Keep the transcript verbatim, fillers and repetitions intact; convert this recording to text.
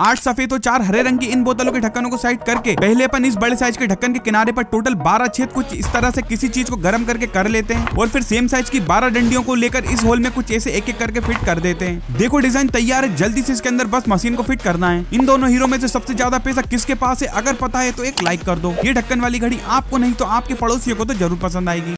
आठ सफेद और चार हरे रंग की इन बोतलों के ढक्कनों को साइड करके पहले अपन इस बड़े साइज के ढक्कन के किनारे पर टोटल बारह छेद कुछ इस तरह से किसी चीज को गर्म करके कर लेते हैं और फिर सेम साइज की बारह डंडियों को लेकर इस होल में कुछ ऐसे एक एक करके फिट कर देते हैं। देखो डिजाइन तैयार है, जल्दी से इसके अंदर बस मशीन को फिट करना है। इन दोनों हीरो में से सबसे ज्यादा पैसा किसके पास है अगर पता है तो एक लाइक कर दो। ये ढक्कन वाली घड़ी आपको नहीं तो आपके पड़ोसियों को तो जरूर पसंद आएगी।